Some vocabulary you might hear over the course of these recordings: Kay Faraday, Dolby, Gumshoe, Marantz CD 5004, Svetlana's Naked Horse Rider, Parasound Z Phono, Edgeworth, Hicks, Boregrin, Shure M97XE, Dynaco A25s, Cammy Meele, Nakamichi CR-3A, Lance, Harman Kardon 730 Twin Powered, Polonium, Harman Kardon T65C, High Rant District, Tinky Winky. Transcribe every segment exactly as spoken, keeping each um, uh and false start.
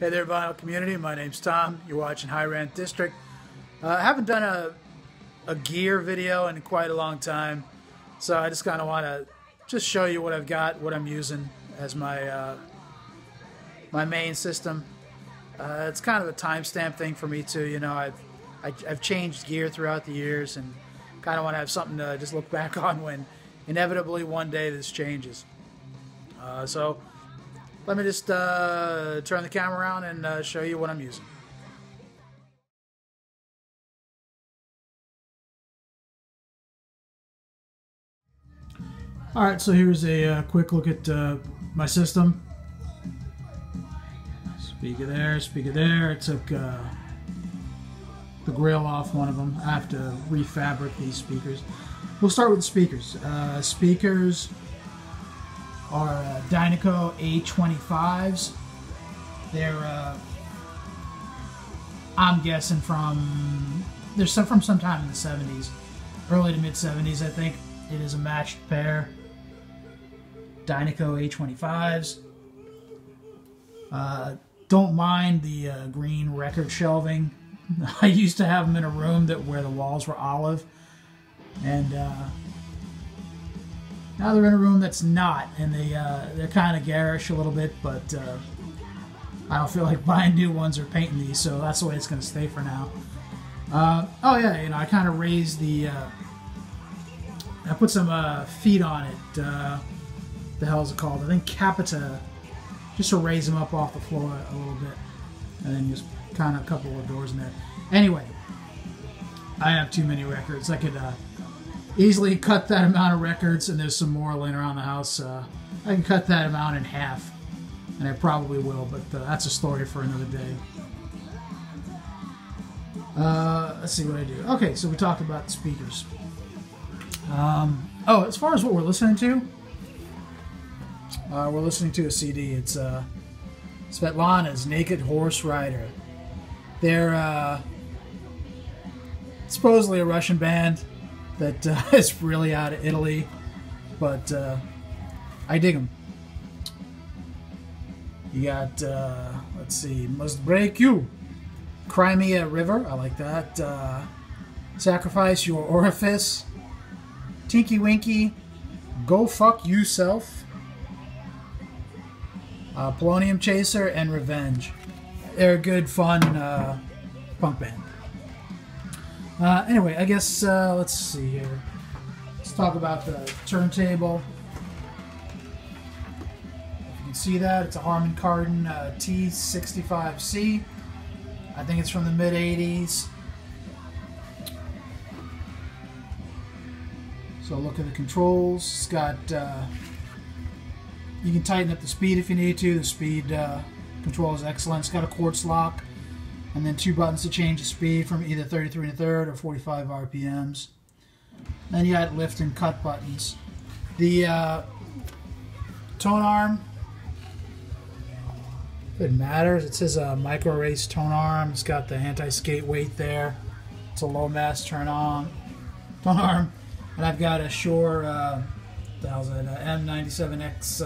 Hey there, vinyl community. My name's Tom. You're watching High Rant District. Uh, I haven't done a, a gear video in quite a long time, so I just kind of want to just show you what I've got, what I'm using as my uh, my main system. Uh, it's kind of a timestamp thing for me too. You know, I've I, I've changed gear throughout the years, and kind of want to have something to just look back on when inevitably one day this changes. Uh, so. Let me just uh, turn the camera around and uh, show you what I'm using. All right, so here's a uh, quick look at uh, my system. Speak of there, speak of there. It took uh, the grill off one of them. I have to refabric these speakers. We'll start with the speakers. Uh, speakers. Are uh, Dynaco A twenty-fives. They're, uh, I'm guessing from, they're from sometime in the seventies, early to mid seventies, I think. It is a matched pair. Dynaco A twenty-fives. Uh, don't mind the uh, green record shelving. I used to have them in a room that where the walls were olive, and uh, now they're in a room that's not, and they, uh, they're kind of garish a little bit, but uh, I don't feel like buying new ones or painting these, so that's the way it's going to stay for now. Uh, oh yeah, you know, I kind of raised the, uh, I put some uh, feet on it, uh, what the hell is it called? I think capita, just to raise them up off the floor a little bit, and then just kind of a couple of doors in there. Anyway, I have too many records. I could... Uh, easily cut that amount of records, and there's some more laying around the house. Uh, I can cut that amount in half, and I probably will, but uh, that's a story for another day. Uh, let's see what I do. Okay, so we talked about speakers. Um, oh, as far as what we're listening to, uh, we're listening to a C D. It's uh, Svetlana's Naked Horse Rider. They're uh, supposedly a Russian band. That uh, is really out of Italy, but uh, I dig them. You got, uh, let's see, Must Break You, Crimea River, I like that, uh, Sacrifice Your Orifice, Tinky Winky, Go Fuck Yourself, uh, Polonium Chaser, and Revenge. They're a good, fun uh, punk band. Uh, anyway, I guess, uh, let's see here. Let's talk about the turntable. If you can see that, it's a Harman Kardon uh, T sixty-five C. I think it's from the mid eighties. So look at the controls. It's got, uh, you can tighten up the speed if you need to. The speed uh, control is excellent. It's got a quartz lock. And then two buttons to change the speed from either thirty-three and a third or forty-five R P Ms. Then you got lift and cut buttons. The uh, tone arm, if it matters, it says a micro race tone arm. It's got the anti-skate weight there. It's a low mass turn on tone arm. And I've got a Shure uh, what the hell's that, uh, M ninety-seven X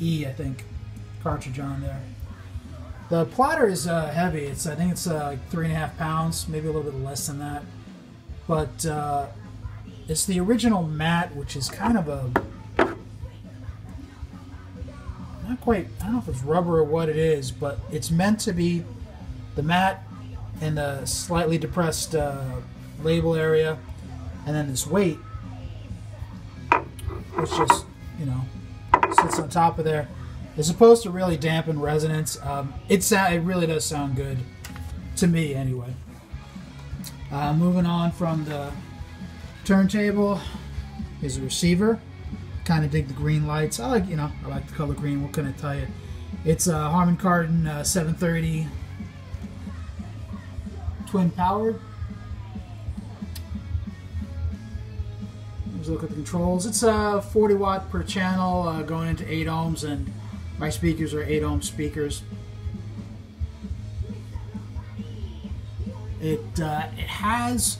E, I think, cartridge on there. The platter is uh, heavy. It's I think it's uh, like three and a half pounds, maybe a little bit less than that. But uh, it's the original matte, which is kind of a not quite. I don't know if it's rubber or what it is, but it's meant to be the matte and the slightly depressed uh, label area, and then this weight, which just you know sits on top of there. It's supposed to really dampen resonance. Um, it, it really does sound good, to me anyway. Uh, moving on from the turntable is a receiver. Kind of dig the green lights. I like, you know, I like the color green. What can I tell you? It's a Harman Kardon uh, seven thirty Twin Powered. Let's look at the controls. It's uh, forty watt per channel, uh, going into eight ohms, and my speakers are eight ohm speakers. It, uh, it has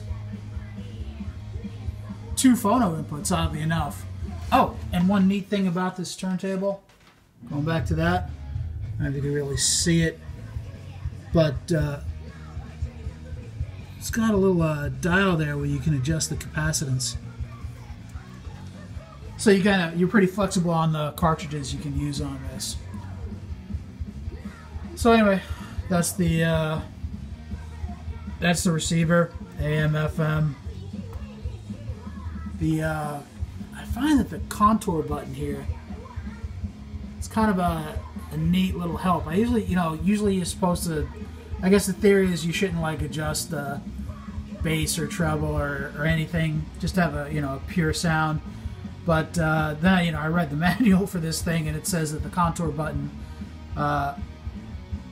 two phono inputs, oddly enough. Oh, and one neat thing about this turntable, going back to that, I don't know if you can really see it, but uh, it's got a little uh, dial there where you can adjust the capacitance. So you gotta, you're pretty flexible on the cartridges you can use on this. So anyway, that's the uh, that's the receiver, A M F M. The uh, I find that the contour button here, it's kind of a, a neat little help. I usually, you know, usually you're supposed to. I guess the theory is you shouldn't like adjust the bass or treble or, or anything. Just have a, you know, a pure sound. But uh, then, you know, I read the manual for this thing, and it says that the contour button uh,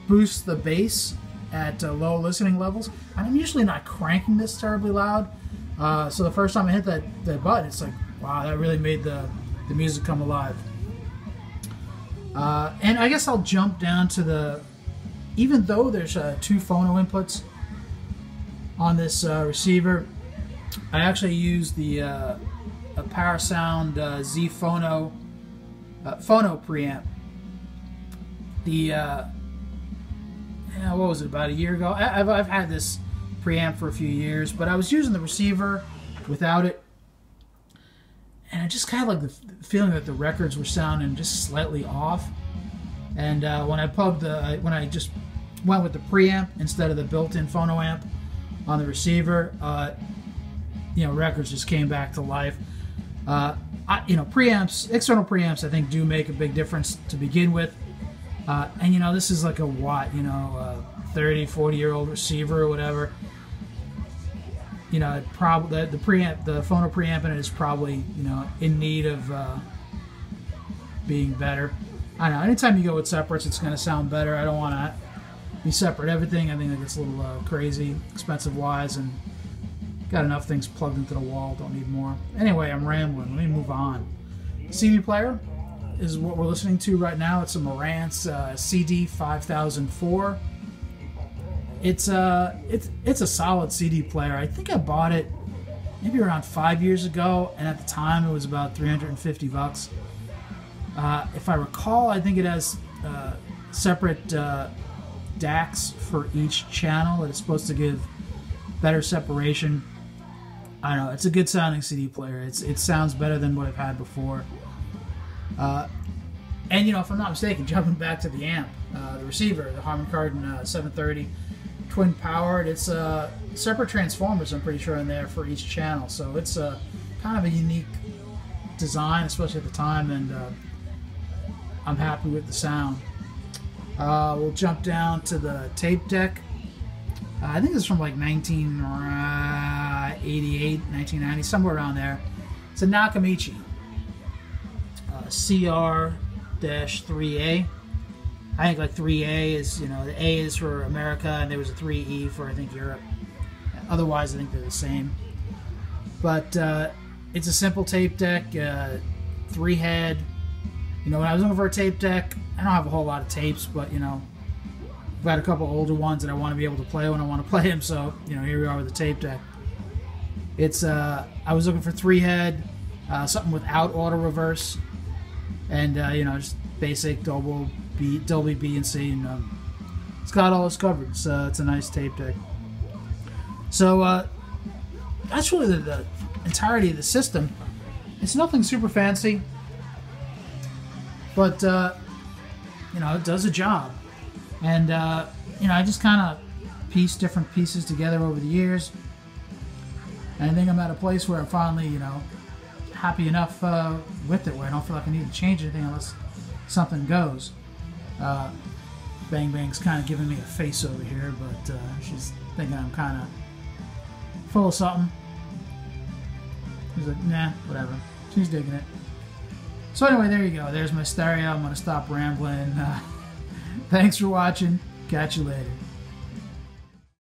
boosts the bass at uh, low listening levels. I'm usually not cranking this terribly loud, uh, so the first time I hit that, that button, it's like, wow, that really made the, the music come alive. Uh, and I guess I'll jump down to the, even though there's uh, two phono inputs on this uh, receiver, I actually use the uh, a Parasound uh, Z Phono uh, Phono preamp. The uh, yeah, what was it, about a year ago? I, I've, I've had this preamp for a few years, but I was using the receiver without it, and I just kind of like the feeling that the records were sounding just slightly off. And uh, when I plugged the, when I just went with the preamp instead of the built-in phono amp on the receiver, uh, you know, records just came back to life. Uh, I, you know, preamps, external preamps, I think do make a big difference to begin with. Uh, and you know, this is like a watt, you know, a thirty, forty year old receiver or whatever. You know, it probably the, the preamp, the phono preamp in it is probably, you know, in need of uh, being better. I don't know, anytime you go with separates, it's going to sound better. I don't want to be separate everything. I think that gets a little uh, crazy, expensive wise, and got enough things plugged into the wall, don't need more. Anyway, I'm rambling, let me move on. C D player is what we're listening to right now. It's a Marantz uh, C D five thousand four. It's a, it's, it's a solid C D player. I think I bought it maybe around five years ago, and at the time it was about three hundred fifty bucks. Uh, if I recall, I think it has uh, separate uh, D A Cs for each channel. It's supposed to give better separation. I don't know, it's a good sounding C D player. It's, it sounds better than what I've had before. Uh, and you know, if I'm not mistaken, jumping back to the amp, uh, the receiver, the Harman Kardon uh, seven thirty Twin Powered, it's uh, separate transformers, I'm pretty sure, in there for each channel. So it's uh, kind of a unique design, especially at the time, and uh, I'm happy with the sound. Uh, we'll jump down to the tape deck. Uh, I think it's from like nineteen eighty-eight, nineteen ninety, somewhere around there. It's a Nakamichi uh, C R three A. I think like three A is, you know, the A is for America, and there was a three E for, I think, Europe. Otherwise, I think they're the same. But uh, it's a simple tape deck, uh, three head. You know, when I was looking for a tape deck, I don't have a whole lot of tapes, but, you know, I've got a couple older ones that I want to be able to play when I want to play them, so, you know, here we are with the tape deck. It's, uh, I was looking for three head, uh, something without auto reverse, and, uh, you know, just basic double B, Dolby B and C, and um, it's got all this covered. It's, uh, it's a nice tape deck. So, uh, that's really the, the entirety of the system. It's nothing super fancy, but, uh, you know, it does a job. And, uh, you know, I just kind of pieced different pieces together over the years. And I think I'm at a place where I'm finally, you know, happy enough uh, with it, where I don't feel like I need to change anything unless something goes. Uh, Bang Bang's kind of giving me a face over here, but uh, she's thinking I'm kind of full of something. She's like, nah, whatever. She's digging it. So anyway, there you go. There's my stereo. I'm going to stop rambling. Uh, Thanks for watching. Catch you later.